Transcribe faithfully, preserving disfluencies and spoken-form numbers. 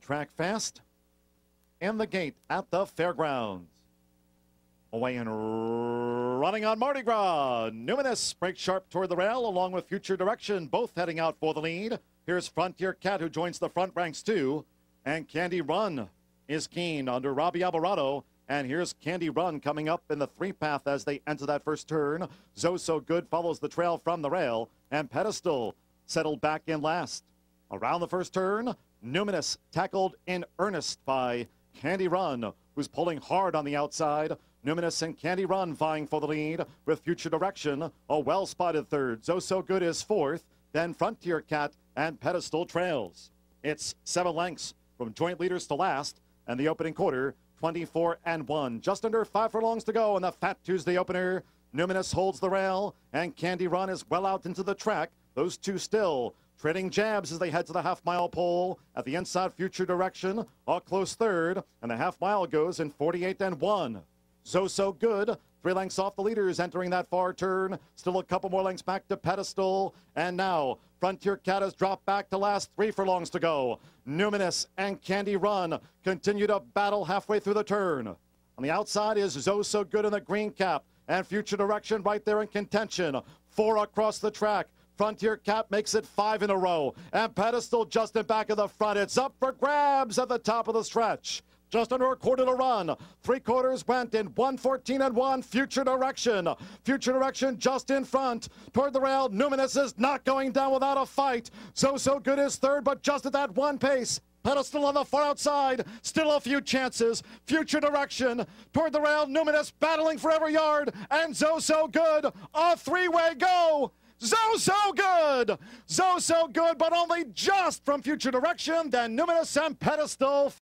the track fast, and the gate at the fairgrounds. Away and running on Mardi Gras, Numinous breaks sharp toward the rail along with Future Direction, both heading out for the lead. Here's Frontier Cat, who joins the front ranks too, and Candy Run is keen under Robbie Alvarado. And here's Candy Run coming up in the three-path as they enter that first turn. Zosogood follows the trail from the rail, and Pedestal settled back in last. Around the first turn, Numinous tackled in earnest by Candy Run, who's pulling hard on the outside. Numinous and Candy Run vying for the lead with Future Direction, a well-spotted third. Zosogood is fourth, then Frontier Cat and Pedestal trails. It's seven lengths from joint leaders to last, and the opening quarter, twenty-four and one. Just under five furlongs to go in the Fat Tuesday opener. Numinous holds the rail, and Candy Run is well out into the track. Those two still trading jabs as they head to the half-mile pole. At the inside, Future Direction, a close third, and the half-mile goes in forty-eight and one. Zosogood, three lengths off the leaders entering that far turn. Still a couple more lengths back to Pedestal. And now, Frontier Cat has dropped back to last, three furlongs to go. Numinous and Candy Run continue to battle halfway through the turn. On the outside is Zosogood in the green cap, and Future Direction right there in contention. Four across the track. Frontier Cat makes it five in a row, and Pedestal just in back of the front. It's up for grabs at the top of the stretch. Just under a quarter to run. Three quarters went in one fourteen and one. Future Direction. Future Direction just in front. Toward the rail, Numinous is not going down without a fight. Zosogood is third, but just at that one pace. Pedestal on the far outside. Still a few chances. Future Direction. Toward the rail, Numinous battling for every yard. And Zosogood, a three-way go. Zosogood. Zosogood, but only just from Future Direction. Then Numinous and Pedestal.